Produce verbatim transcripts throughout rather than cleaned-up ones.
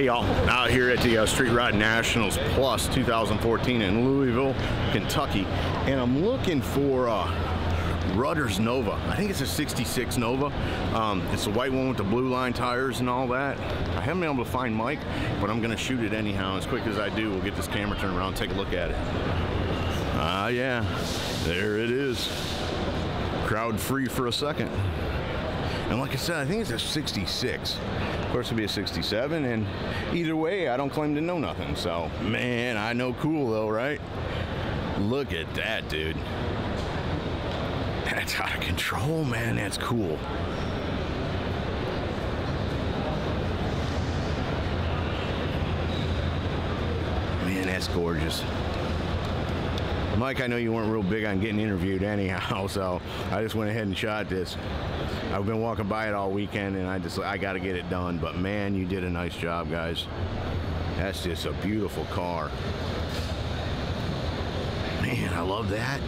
Hey y'all, out here at the uh, Street Rod Nationals Plus two thousand fourteen in Louisville, Kentucky, and I'm looking for uh, Rutterz Nova. I think it's a sixty-six Nova. Um, it's the white one with the blue line tires and all that. I haven't been able to find Mike, but I'm gonna shoot it anyhow. As quick as I do, we'll get this camera turned around and take a look at it. Ah, uh, yeah, there it is. Crowd free for a second. And like I said, I think it's a sixty-six. Of course, it'd be a sixty-seven, and either way, I don't claim to know nothing. So, man, I know cool though, right? Look at that, dude. That's out of control, man. That's cool. Man, that's gorgeous. Mike, I know you weren't real big on getting interviewed anyhow, so I just went ahead and shot this. I've been walking by it all weekend, and I just I got to get it done. But man, you did a nice job, guys. That's just a beautiful car. Man, I love that.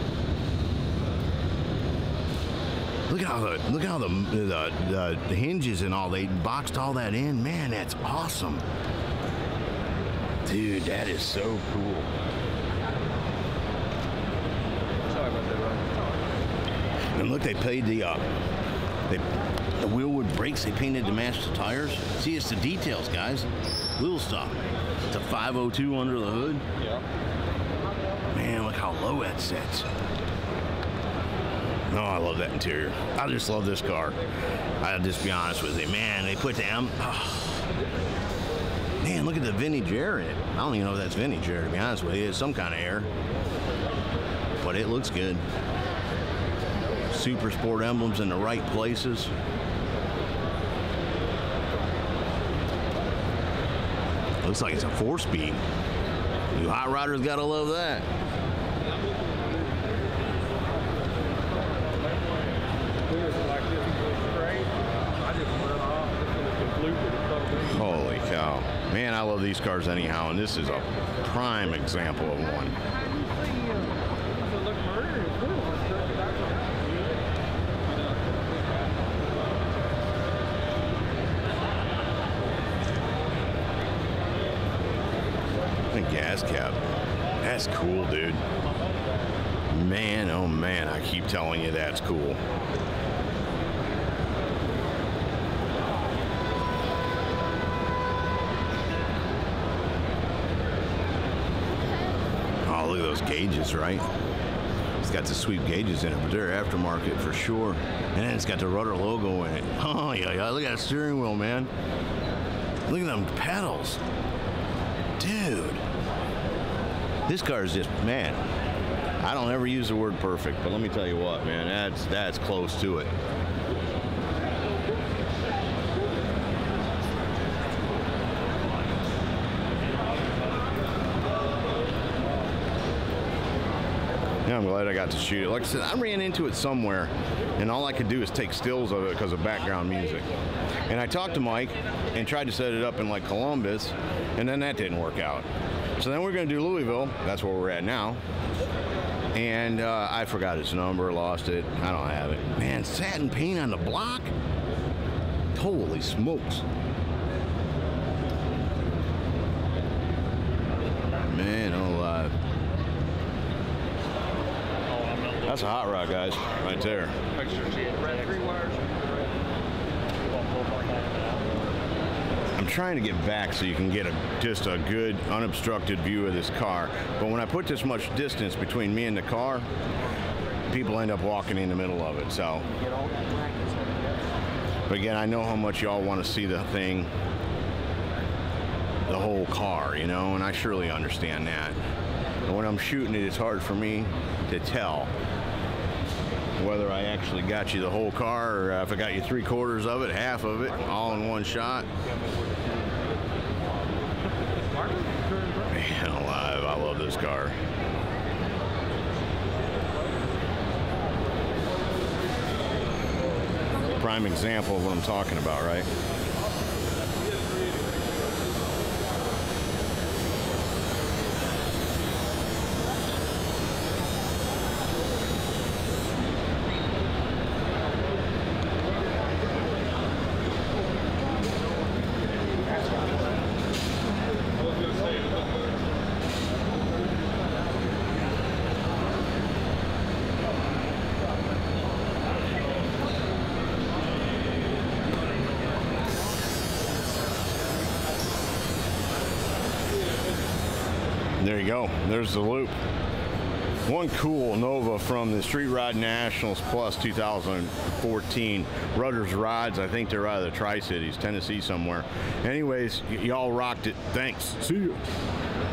Look how the look how the the, the hinges and all, they boxed all that in. Man, that's awesome, dude. That is so cool. And look, they paid the uh, they, the Wilwood brakes. They painted to match the tires. See, it's the details, guys. Little stuff. It's a five oh two under the hood. Yeah. Man, look how low that sets. No, oh, I love that interior. I just love this car. I'll just be honest with you, man. They put the M. Oh. Man, look at the vintage air in it. I don't even know if that's vintage air, to be honest with you. It's some kind of air, but it looks good. Super Sport emblems in the right places. Looks like it's a four-speed. You hot riders gotta love that. Holy cow. Man, I love these cars anyhow, and this is a prime example of one. Gas cap. That's cool, dude. Man, oh man, I keep telling you that's cool. Oh, look at those gauges, right? It's got the sweep gauges in it, but they're aftermarket for sure. And then it's got the Rudder logo in it. Oh, yeah, yeah. Look at that steering wheel, man. Look at them pedals. Dude, this car is just, man, I don't ever use the word perfect, but let me tell you what, man, that's that's close to it. Yeah, I'm glad I got to shoot it. Like I said, I ran into it somewhere, and all I could do is take stills of it because of background music. And I talked to Mike and tried to set it up in like Columbus, and then that didn't work out. So then we're gonna do Louisville. That's where we're at now. And uh, I forgot its number, lost it. I don't have it. Man, satin paint on the block? Holy smokes. Man, oh, uh, that's a hot rod, guys, right there. I'm trying to get back so you can get a, just a good, unobstructed view of this car. But when I put this much distance between me and the car, people end up walking in the middle of it. So, but again, I know how much y'all want to see the thing, the whole car, you know, and I surely understand that. And when I'm shooting it, it's hard for me to tell whether I actually got you the whole car or if I got you three quarters of it, half of it, all in one shot. Man alive, I love this car. Prime example of what I'm talking about, right? there you go. There's the loop. One cool Nova from the Street Rod Nationals Plus two thousand fourteen. Rutterz Rodz, I think they're out of the Tri-Cities, Tennessee somewhere. Anyways, y'all rocked it. Thanks. See you.